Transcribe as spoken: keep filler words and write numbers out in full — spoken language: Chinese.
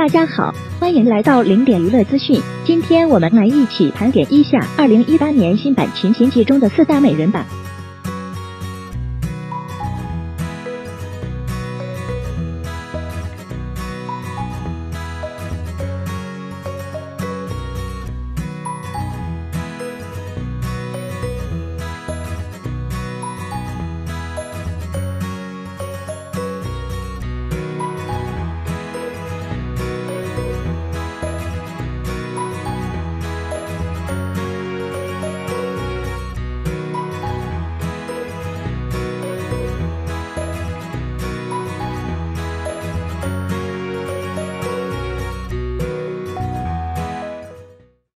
大家好，欢迎来到零点娱乐资讯。今天我们来一起盘点一下二零一八年新版《寻秦记》中的四大美人吧。